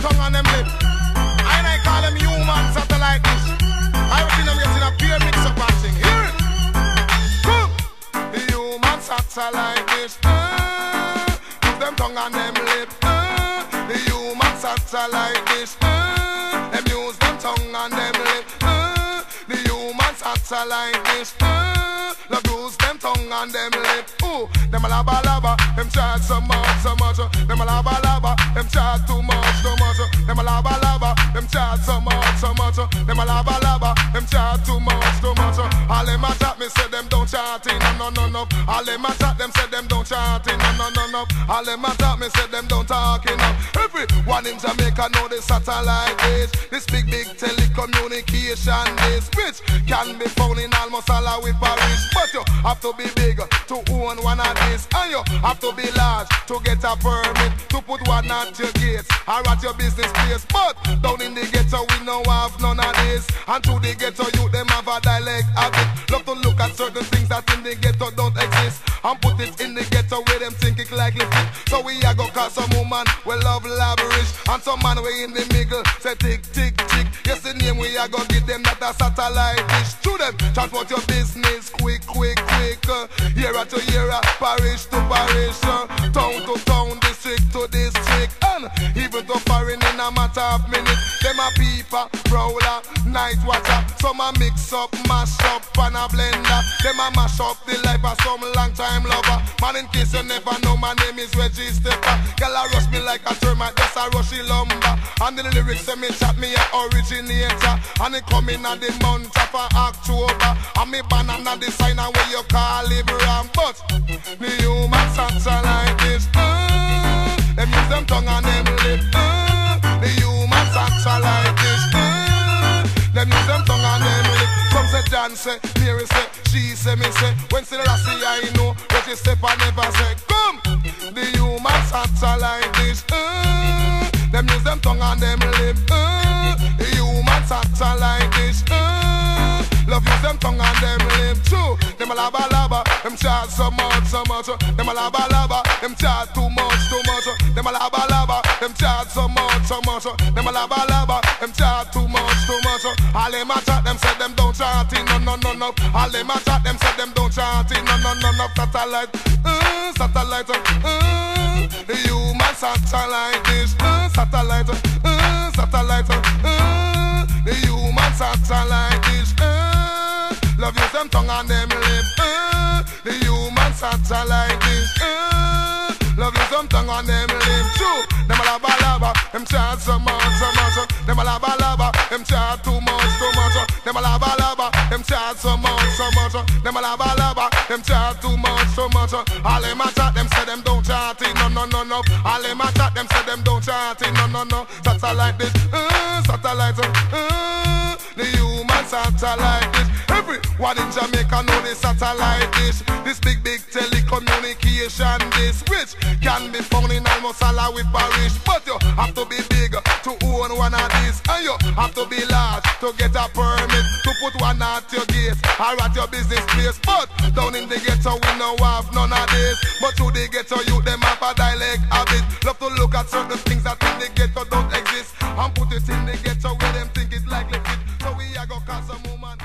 tongue on them lip. And I call them human satellite dish. I reckon them getting a pure mix up and sing. Hear it! Come! Human satellite dish. Move them tongue on them lip. The human satellite dish. Them use them tongue on them lip. The human satellite dish. Love use them tongue on them lip. Ooh, them a laba laba. Them charge so much, so much. Them a laba laba. Them charge too much, too much. Them a laba laba. Them charge so much, so much. Them a laba laba. Them charge too much, too much. All them a chat, me say them don't chat in no no no. All them a chat, them say them don't chat in no no no. All them a chat, me say them don't talk enough. Everyone in Jamaica know the satellite dish. This big big telecommunication dish, which can be found in almost all our parish. But you have to be big to own one of these, and you have to be large to get a permit to put one at your gates or at your business place. But down in the ghetto we no have none of this, and to the ghetto youth them have a dialect habit. Love to look at certain things that in the ghetto don't exist and put it in the ghetto where them think it likely fit. So we a go cause some woman we love lavish, and some man we in the middle say tick tick tick. Yes, the name we a go give them that a satellite dish. To them transport your business quick quick quick. Year to year, parish to parish, town to town, district to district, and even to foreign in a matter of minutes. Them a peeper, prowler, night watcher. Some a mix up, mash up, and a blender. Them a mash up the life of some long time lover. Man, in case you never know, my name is Reggie Stepper. Girl a rush me like a termite, just a rushy lumber. And the lyrics say me chat me a originator, and it come in at the month of October. And me banana designer where you call Libram. But the human satellite dish. Them use them tongue and them lip. The human satellite dish. Them use them tongue and them lip. Some say John say, Mary say, she say, me say. When still I see I know, Reggie Stepper never say. Come, the human satellite dish. Them use them tongue and them lip. The human satellite dish. Love use them tongue and them lip too. Them a laba laba, them charge so much, so much. Them a laba laba, them charge too much, too much. Them a laba laba, them charge so much, so much. Them a laba laba, them charge too much, too much. All them a chat, them say them don't chant in no no no no. All them a chat, them say them don't chant in no no no no. Satellite, satellite, the human satellite dish, satellite, satellite, the human satellite dish. Love use them tongue and them lip. The human satellite dish. Love use them tongue and them lip. True, them a laba laba, them chat so much, so much. Them a laba laba, them chat too much, too much. Them a laba laba, them chat so much, so much. Them a laba laba, them chat too much, so much. All them a chat, them say them don't chat in no no no no. All them a chat, them say them don't chat in no no no. Satellite dish, satellite, the human satellite dish. Everyone in Jamaica know the satellite dish. This big, big telecommunication dish, which can be found in almost all our parish. But you have to be big to own one of these, and you have to be large to get a permit to put one at your gate or at your business place. But down in the ghetto we no have none of this, but to the ghetto you them have a dialect habit. Love to look at certain things that in the ghetto don't exist and put it in the ghetto where them think it likely fit. So we a go cause a woman.